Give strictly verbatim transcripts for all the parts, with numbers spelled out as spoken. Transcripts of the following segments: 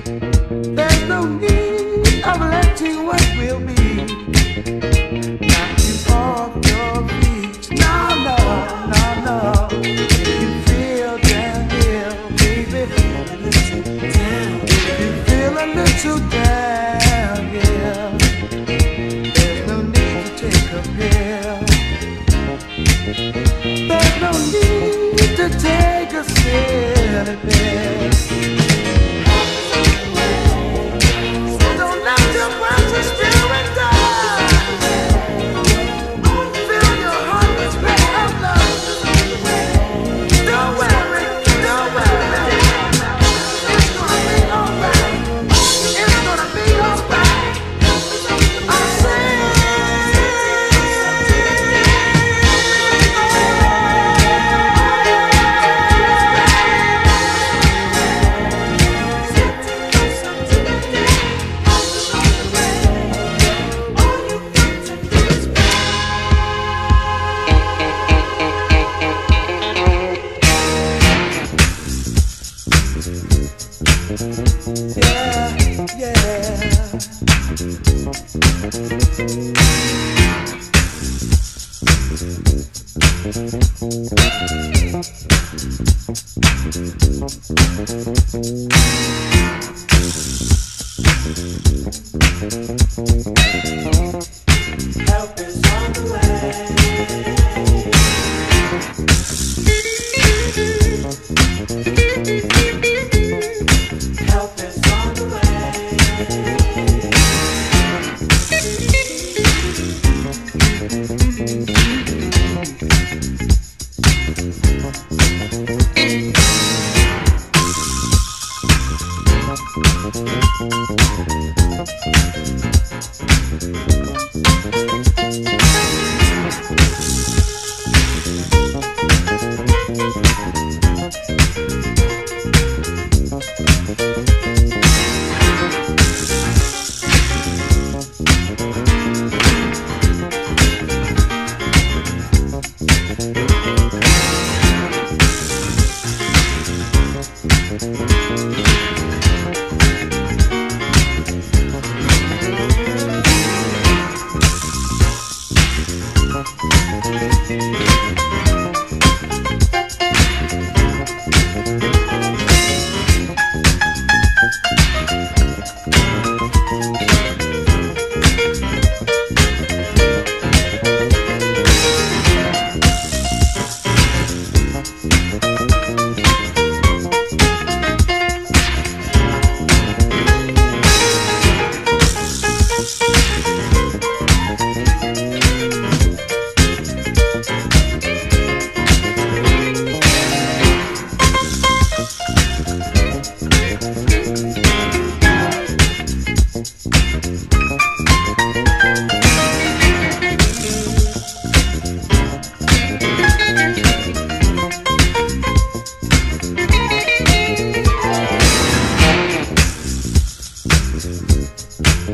There's no need of letting what will be knock you off your feet. No, no, no, no. If you feel down here, baby, feel a little down. If you feel a little down, yeah, there's no need to take a pill. There's no need to take a silly pill.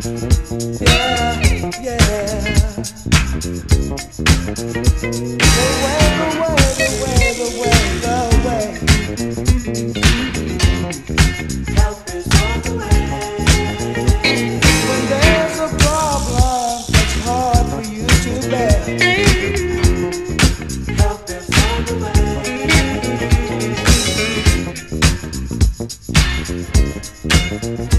We'll be right back.